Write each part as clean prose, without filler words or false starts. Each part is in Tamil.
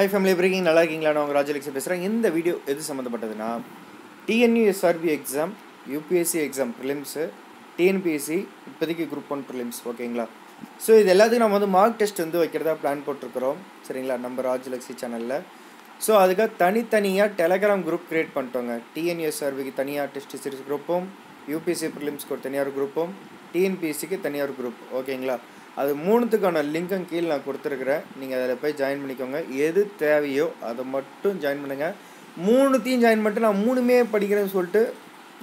Hi family, everyone. Nalla irukingla na unga Rajalexi pesren. Indha video edu sambandhapattaduna TNUSRB exam, UPSC exam prelims, TNPSC ippodikku group 1 prelims okayla. So idu elladhukku namu vandu mock test undu vekkradha plan potrukrom seriyala number Rajalexi channel la. So adukku thani thaniya Telegram group create pantonga. TNUSRB ku thaniya test series groupum, UPSC prelims ku thaniya or groupum, TNPSC ku thaniya or group okayla. அது மூணுத்துக்கான லிங்கும் கீழே நான் கொடுத்துருக்கிறேன், நீங்கள் அதில் போய் ஜாயின் பண்ணிக்கோங்க. எது தேவையோ அதை மட்டும் ஜாயின் பண்ணுங்கள். மூணுத்தையும் ஜாயின் பண்ணிட்டு நான் மூணுமே படிக்கிறேன்னு சொல்லிட்டு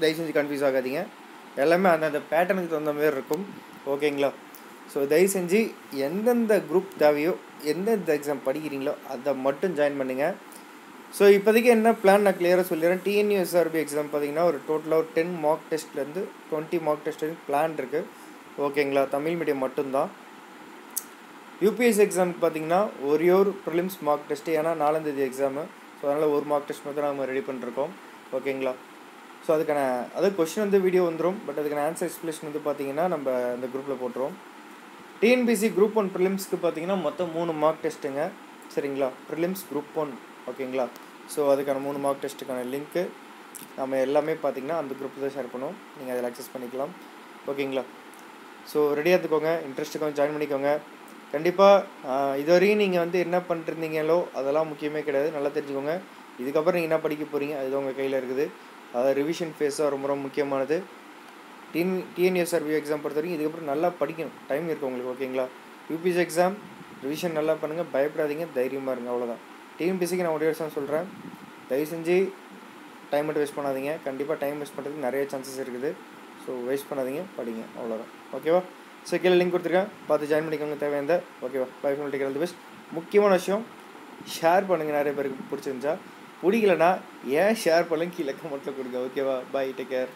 தயவு செஞ்சு கன்ஃபியூஸ் ஆகாதீங்க. எல்லாமே அந்தந்த பேட்டர்னுக்கு தகுந்த மாதிரி இருக்கும் ஓகேங்களா. ஸோ தயவு செஞ்சு எந்தெந்த குரூப் தேவையோ எந்தெந்த எக்ஸாம் படிக்கிறீங்களோ அதை மட்டும் ஜாயின் பண்ணுங்கள். ஸோ இப்போதைக்கு என்ன பிளான் நான் கிளியராக சொல்லிடுறேன். TNUSRB எக்ஸாம் பார்த்தீங்கன்னா ஒரு டோட்டலாக ஒரு 10 மார்க் டெஸ்ட்லேருந்து 20 மார்க் டெஸ்ட் வரைக்கும் பிளான் இருக்குது ஓகேங்களா. தமிழ் மீடியம் மட்டும்தான். UPSC எக்ஸாம் பார்த்தீங்கன்னா ஒரே ஒரு ப்ரிலிம்ஸ் மார்க் டெஸ்ட்டு, ஏன்னா 4ஆம் தேதி எக்ஸாமு. ஸோ அதனால் ஒரு மார்க் டெஸ்ட் மட்டும் நம்ம ரெடி பண்ணிருக்கோம் ஓகேங்களா. ஸோ அதுக்கான அது கொஸ்டின் வந்து வீடியோ வந்துடும், பட் அதுக்கான ஆன்சர் எக்ஸ்பிளேஷன் வந்து பார்த்தீங்கன்னா நம்ம அந்த குரூப்பில் போட்டுருவோம். TNPSC குரூப் 1 ப்ரிலிம்ஸ்க்கு பார்த்தீங்கன்னா மொத்தம் 3 மார்க் டெஸ்ட்டுங்க சரிங்களா. ப்ரிலிம்ஸ் குரூப் 1 ஓகேங்களா. ஸோ அதுக்கான 3 மார்க் டெஸ்ட்டுக்கான லிங்க்கு நம்ம எல்லாமே பார்த்தீங்கன்னா அந்த குரூப்பில் தான் ஷேர் பண்ணுவோம், நீங்கள் அதில் அக்சஸ் பண்ணிக்கலாம் ஓகேங்களா. ஸோ ரெடியாக இருந்துக்கோங்க, இன்ட்ரெஸ்ட்டுக்காக ஜாயின் பண்ணிக்கோங்க. கண்டிப்பாக இது வரையும் நீங்கள் வந்து என்ன பண்ணிட்டுருந்தீங்களோ அதெல்லாம் முக்கியமே கிடையாது, நல்லா தெரிஞ்சுக்கோங்க. இதுக்கப்புறம் நீங்கள் என்ன படிக்க போகிறீங்க அது உங்கள் கையில் இருக்குது. அதாவது ரிவிஷன் ஃபேஸாக ரொம்ப ரொம்ப முக்கியமானது. TNUSRB எக்ஸாம் பொறுத்த வரைக்கும் இதுக்கப்புறம் நல்லா படிக்கணும், டைம் இருக்குது உங்களுக்கு ஓகேங்களா. UPSC எக்ஸாம் ரிவிஷன் நல்லா பண்ணுங்கள், பயப்படாதீங்க, தைரியமாக இருங்க, அவ்வளோதான். TNPSCக்கு நான் ஒரே வருஷம் சொல்கிறேன், தயவு செஞ்சு டைம் மட்டும் வேஸ்ட் பண்ணாதீங்க. கண்டிப்பாக டைம் வேஸ்ட் பண்ணுறதுக்கு நிறைய சான்சஸ் இருக்குது, ஸோ வேஸ்ட் பண்ணாதீங்க, படிங்க, அவ்வளோதான் ஓகேவா. ஸோ கீழே லிங்க் கொடுத்துருக்கேன், பார்த்து ஜாயின் பண்ணிக்கோங்க தேவையான ஓகேவா. Life take all the best. முக்கியமான விஷயம், ஷேர் பண்ணுங்கள் நிறைய பேருக்கு பிடிச்சிருந்துச்சா, பிடிக்கலன்னா ஏன் ஷேர் பண்ணலாம் கீழே கமெண்ட்டில் கொடுங்க ஓகேவா. Bye, take care.